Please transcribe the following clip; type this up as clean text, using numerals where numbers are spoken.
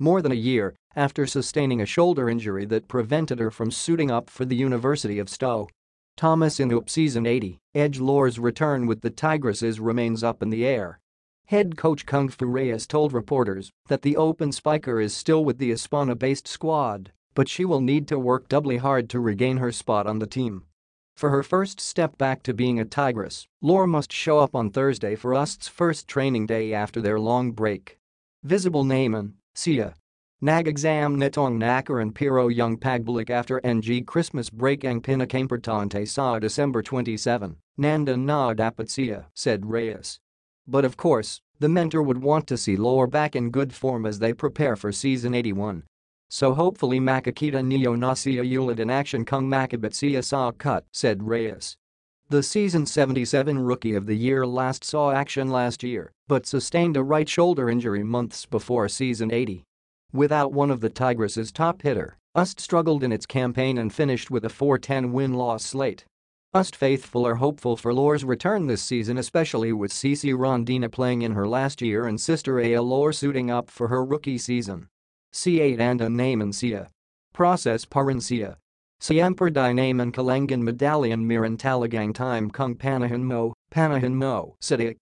more than a year after sustaining a shoulder injury that prevented her from suiting up for the University of Sto. Tomas in UAAP Season 80, EJ Laure's return with the Tigresses remains up in the air. Head coach Kung Fu Reyes told reporters that the open spiker is still with the Espana-based squad, but she will need to work doubly hard to regain her spot on the team. For her first step back to being a Tigress, Laure must show up on Thursday for UST's first training day after their long break. Visible Naaman, Sia. Nag exam netong nakar and piro young pagbalik after ng Christmas break ang pinakaimportante sa December 27, nanda na dapat siya, said Reyes. But of course, the mentor would want to see Laure back in good form as they prepare for season 81. So hopefully makakita niyo na siya ulit in action kung makabit siya sa cut, said Reyes. The season 77 Rookie of the Year last saw action last year, but sustained a right shoulder injury months before season 80. Without one of the Tigresses' top hitter, UST struggled in its campaign and finished with a 4-10 win-loss slate. UST faithful are hopeful for Laure's return this season, especially with Sisi Rondina playing in her last year and sister EJ Laure suiting up for her rookie season. C8 and a Naaman Sia. Process Parencia. Siemper di Naaman Kalangan medallion Miran Talagang time Kung Panahan Mo, Panahan Mo, Sidik.